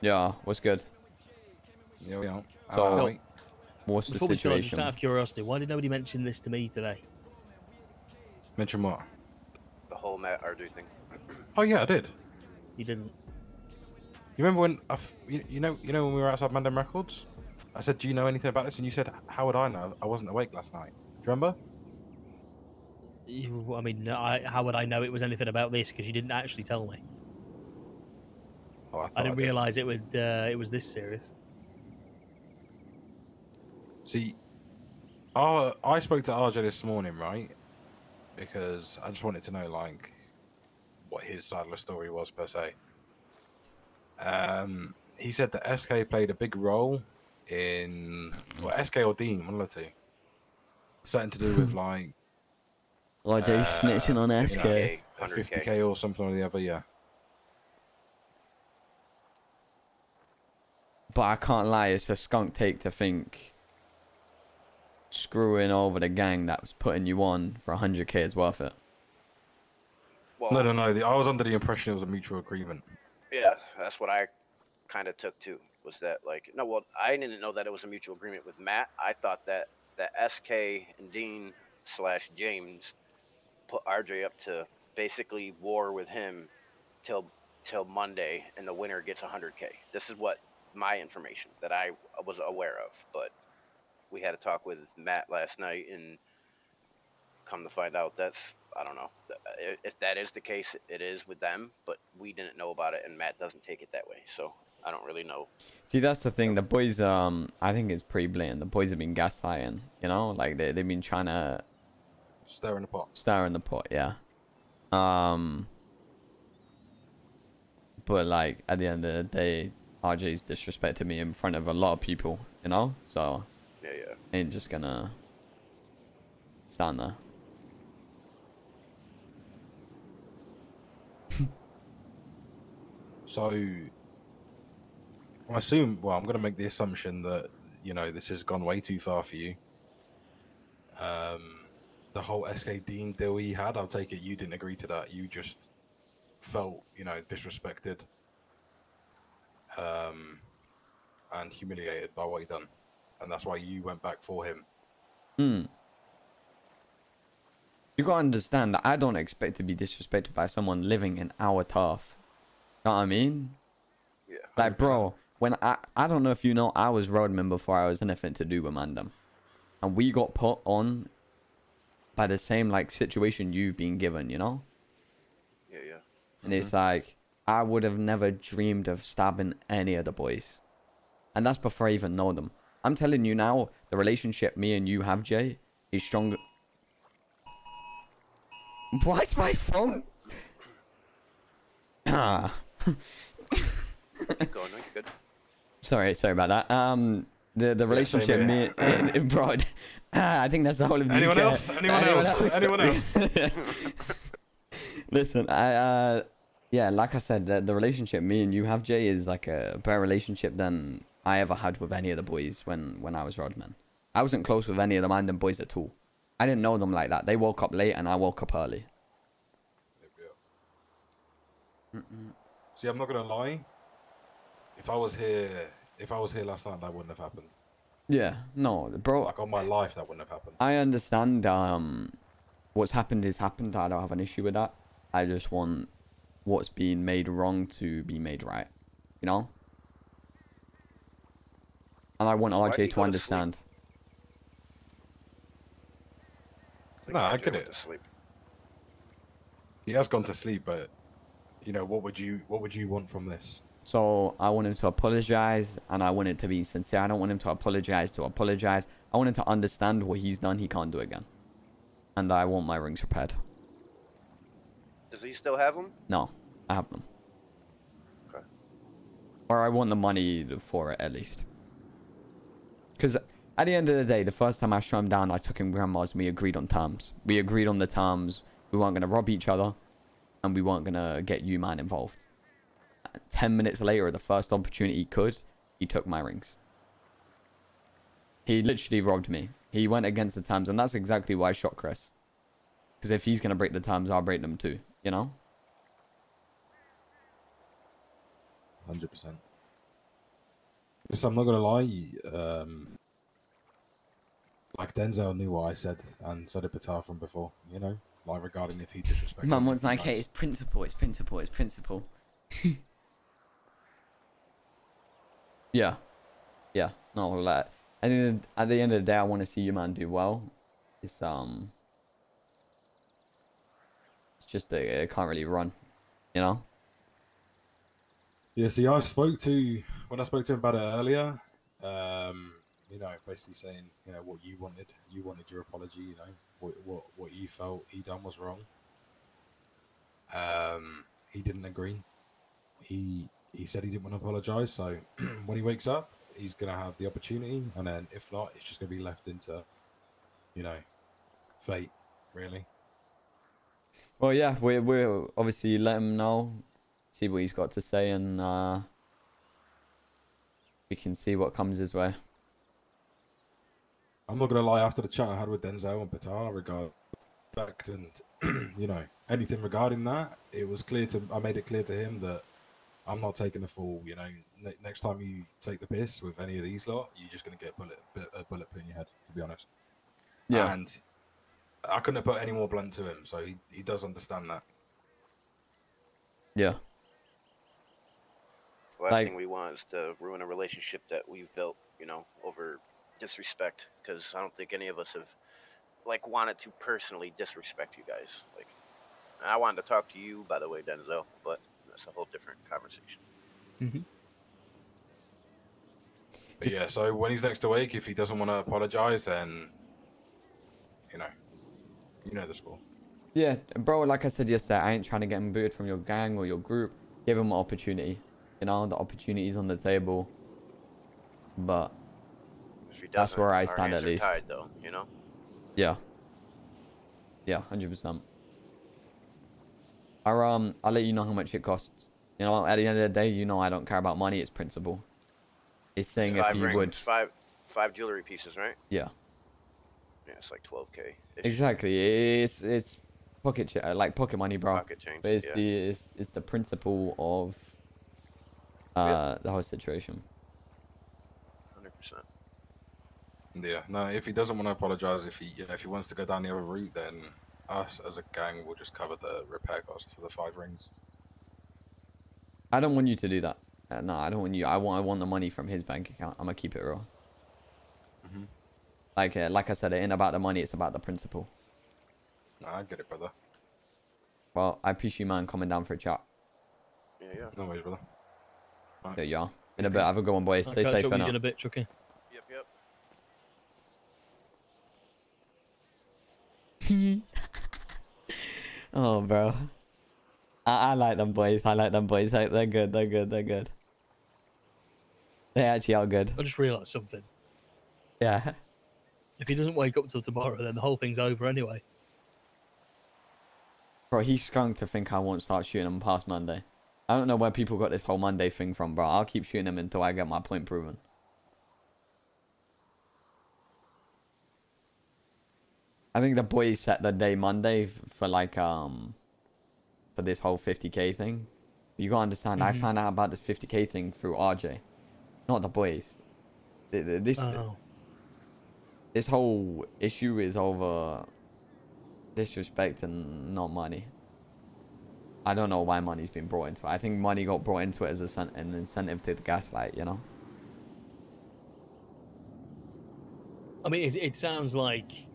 Yeah, what's good? Yeah, we are. So, what's the situation? Just out of curiosity, why did nobody mention this to me today? Mention what? The whole Matt Ardu thing. Oh yeah, I did. You didn't. You remember when you know when we were outside Mandem Records? I said, do you know anything about this? And you said, how would I know? I wasn't awake last night. Do you remember? I mean, how would I know it was anything about this? Because you didn't actually tell me. Oh, I didn't realise it would. It was this serious. See, I spoke to RJ this morning, right? Because I just wanted to know, like, what his side of the story was per se. He said that SK played a big role in, well, SK or Dean, one of the two. Something to do with like. Like Jay's snitching on SK. You know, 50k or something or the other, yeah. But I can't lie, it's a skunk take to think screwing over the gang that was putting you on for 100k is worth it. Well, no. I was under the impression it was a mutual agreement. Yeah, that's what I kind of took too. Was that like, no, well, I didn't know that it was a mutual agreement with Matt. I thought that the SK and Dean / James put RJ up to basically war with him till Monday, and the winner gets 100k. This is what my information that I was aware of, but we had a talk with Matt last night, and come to find out that's, I don't know if that is the case. It is with them, but we didn't know about it, and Matt doesn't take it that way, so I don't really know. See, that's the thing. The boys, I think it's pretty blatant. The boys have been gaslighting, you know, like they've been trying to stir in the pot. Stir in the pot, yeah. But like at the end of the day, RJ's disrespected me in front of a lot of people, you know. So yeah. Ain't just gonna stand there. So I assume. Well, I'm gonna make the assumption that you know this has gone way too far for you. The whole SK Dean deal he had, I'll take it you didn't agree to that. You just felt, you know, disrespected and humiliated by what he done, and that's why you went back for him. You gotta understand that I don't expect to be disrespected by someone living in our turf. You know what I mean? Yeah. Like, bro, when I don't know if you know, I was roadman before I was anything to do with Mandem, and we got put on by the same like situation you've been given, you know? Yeah. And it's like, I would have never dreamed of stabbing any of the boys, and that's before I even know them. I'm telling you now, the relationship me and you have, Jay, is stronger. Why is my phone? Go on, no, you're good. Sorry about that. The relationship, yeah, me, broad. I think that's the whole of the UK. Else? Anyone else? Anyone else? Listen, yeah, like I said, the relationship me and you have, Jay, is like a better relationship than I ever had with any of the boys when I was Rodman. I wasn't close with any of the Mandem boys at all. I didn't know them like that. They woke up late and I woke up early. See, I'm not gonna lie. If I was here last night, that wouldn't have happened. Yeah, no, bro. Like, on my life, that wouldn't have happened. I understand what's happened is happened. I don't have an issue with that. I just want what's been made wrong to be made right, you know? And I want RJ to understand. No, I get it. He has gone to sleep, but, you know, what would you want from this? So I want him to apologize, and I want it to be sincere. I don't want him to apologize. I want him to understand what he's done, he can't do again. And I want my rings repaired. Does he still have them? No, I have them. Okay. Or I want the money for it, at least. Because at the end of the day, the first time I shut him down, I took him grandma's, and we agreed on terms. We agreed on the terms. We weren't going to rob each other, and we weren't going to get you, man, involved. 10 minutes later, the first opportunity he took my rings. He literally robbed me. He went against the terms, and that's exactly why I shot Chris. Because if he's going to break the terms, I'll break them too, you know? 100%. Because I'm not gonna lie, like Denzel knew what I said, and so did Patel from before. You know, like regarding if he disrespected. Mum wants 9K. Nice. It's principle. It's principle. It's principle. Yeah, yeah, not all that. And at the end of the day, I want to see your man do well. It's just that it can't really run, you know. Yeah. See, I spoke to when I spoke to him about it earlier. You know, basically saying, you know, what you wanted your apology, you know, what you felt he done was wrong. He didn't agree. He said he didn't want to apologize. So when he wakes up, he's gonna have the opportunity, and then if not, it's just gonna be left into, you know, fate, really. Well, yeah, we're obviously let him know, see what he's got to say, and we can see what comes his way. I'm not gonna lie. After the chat I had with Denzel and Patar regarding fact and you know anything regarding that, it was clear to I made it clear to him that I'm not taking the fall. You know, next time you take the piss with any of these lot, you're just gonna get a bullet put in your head. To be honest. Yeah. And I couldn't have put any more blunt to him, so he does understand that. Yeah. Last thing we want is to ruin a relationship that we've built, you know, over disrespect, because I don't think any of us have like wanted to personally disrespect you guys. Like, I wanted to talk to you, by the way, Denzel, but that's a whole different conversation. Mm-hmm. But yeah, so when he's next awake, if he doesn't want to apologize, then you know the score. Yeah, bro, like I said yesterday, I ain't trying to get him booted from your gang or your group. Give him an opportunity, you know, the opportunity's on the table, but that's where I stand at least. Tied, though, you know? Yeah. Yeah, 100%. I'll let you know how much it costs. You know, at the end of the day, you know I don't care about money. It's principle. It's saying if you would. Five jewelry pieces, right? Yeah. Yeah, it's like 12K. -ish. Exactly. It's pocket like pocket money, bro. Pocket change. But it's yeah. It's the principle of the whole situation. 100%. Yeah, no, if he doesn't want to apologize, if he wants to go down the other route, then us as a gang will just cover the repair costs for the 5 rings. I don't want you to do that. No, I don't want you. I want the money from his bank account. I'm gonna keep it raw. Mm-hmm. Like I said, it ain't about the money, it's about the principle. Nah, I get it, brother. Well, I appreciate you, man, coming down for a chat. Yeah, yeah. No worries, brother. Right. There you are. In a bit, have a good one, boys. Stay safe for now. In a bit, Chucky. Oh, bro, I like them boys. I like them boys. They're good. They're good. They're good. They actually are good. I just realised something. Yeah. If he doesn't wake up till tomorrow, then the whole thing's over anyway. Bro, he's skunked to think I won't start shooting him past Monday. I don't know where people got this whole Monday thing from, bro. I'll keep shooting him until I get my point proven. I think the boys set the day Monday for like for this whole 50K thing. You gotta understand, I found out about this 50K thing through RJ, not the boys. This whole issue is over disrespect and not money. I don't know why money's been brought into it. I think money got brought into it as an incentive to the gaslight, you know. I mean, it sounds like.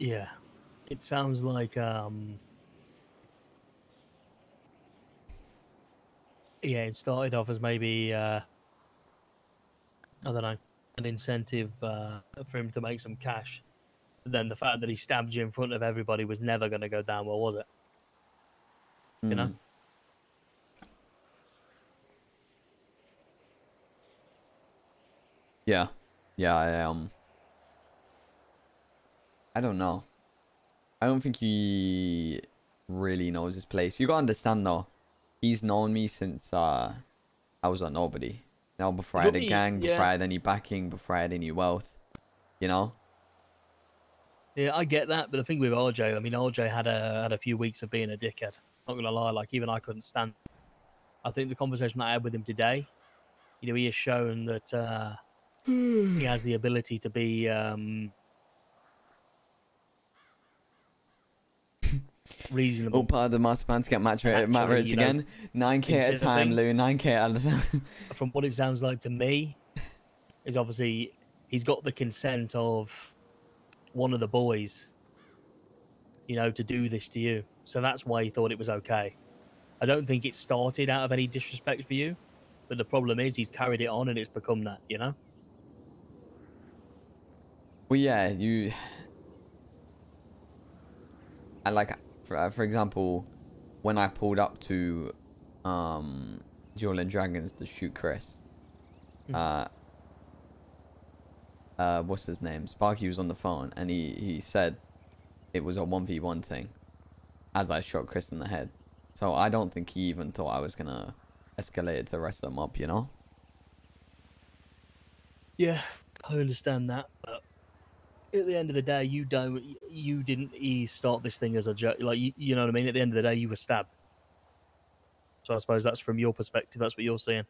Yeah, it sounds like, yeah, it started off as maybe, I don't know, an incentive for him to make some cash. And then the fact that he stabbed you in front of everybody was never going to go down well, was it? Mm. You know? Yeah, yeah, I don't know. I don't think he really knows his place. You gotta understand though, he's known me since I was a nobody. Now before I had a gang, before I had any backing, before I had any wealth, you know. Yeah, I get that, but the thing with RJ, I mean, RJ had a few weeks of being a dickhead. Not gonna lie, like even I couldn't stand it. I think the conversation I had with him today, you know, he has shown that he has the ability to be reasonable. All part of the master plan to get match rich again. 9K at a time, Lou. 9K at a time. From what it sounds like to me, is obviously he's got the consent of one of the boys, you know, to do this to you. So that's why he thought it was okay. I don't think it started out of any disrespect for you, but the problem is he's carried it on and it's become that, you know? Well, yeah, you... I like, for example, when I pulled up to Duel and Dragons to shoot Chris, what's his name? Sparky was on the phone, and he said it was a 1v1 thing as I shot Chris in the head. So I don't think he even thought I was going to escalate it to rest them up, you know? Yeah, I understand that, but at the end of the day, you didn't start this thing as a joke. Like, you know what I mean? At the end of the day, you were stabbed. So I suppose that's from your perspective. That's what you're seeing.